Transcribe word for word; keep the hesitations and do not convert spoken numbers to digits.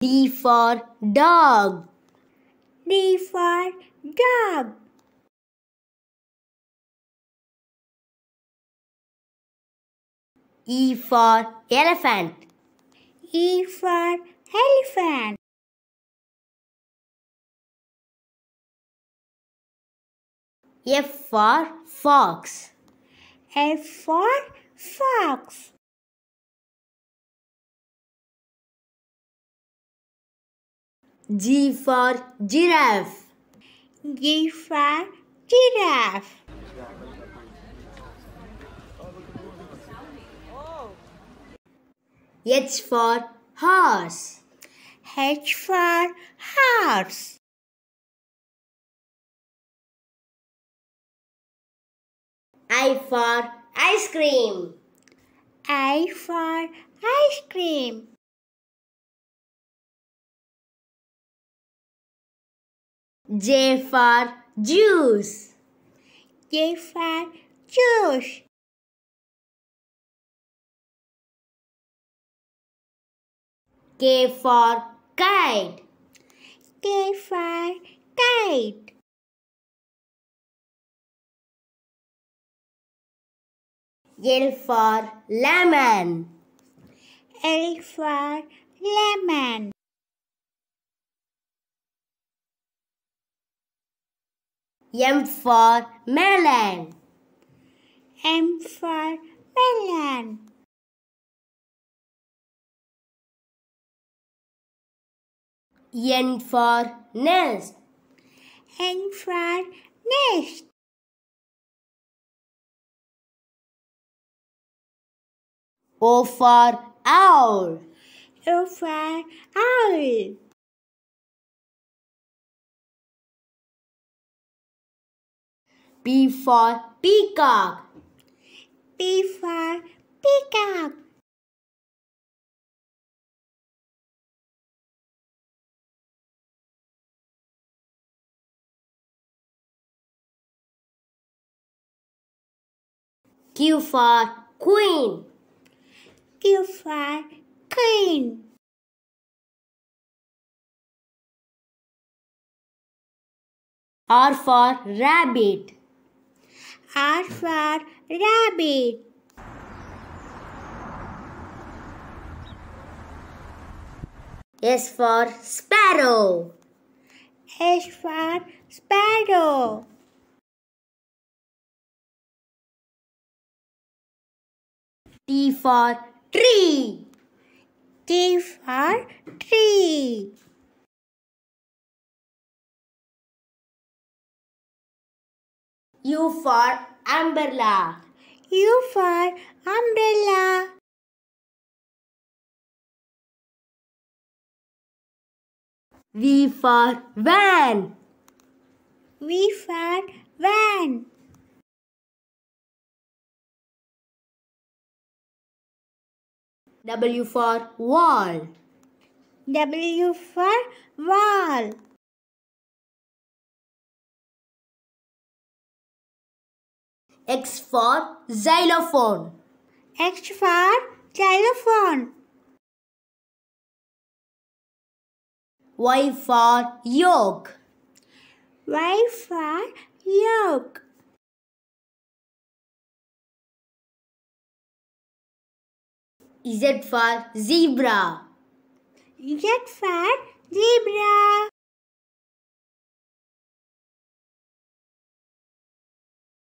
D for dog. D for dog. E for elephant. E for elephant. F for fox. F for fox. G for giraffe. G for giraffe. H for horse. H for horse. I for ice cream. I for ice cream. J for juice. J for juice. K for kite. K for kite. L for lemon. L for lemon. M for melon. M for melon. N for nest. N for nest. O for owl. O for owl. P for peacock. P for peacock. Q for queen. Q for queen. R for rabbit. R for rabbit. S for sparrow. S for sparrow. T for tree. T for tree. U for umbrella. U for umbrella. V for van. V for van. W for wall. W for wall. X for xylophone. X for xylophone. Y for yolk. Y for yolk. Z for zebra. Z for zebra.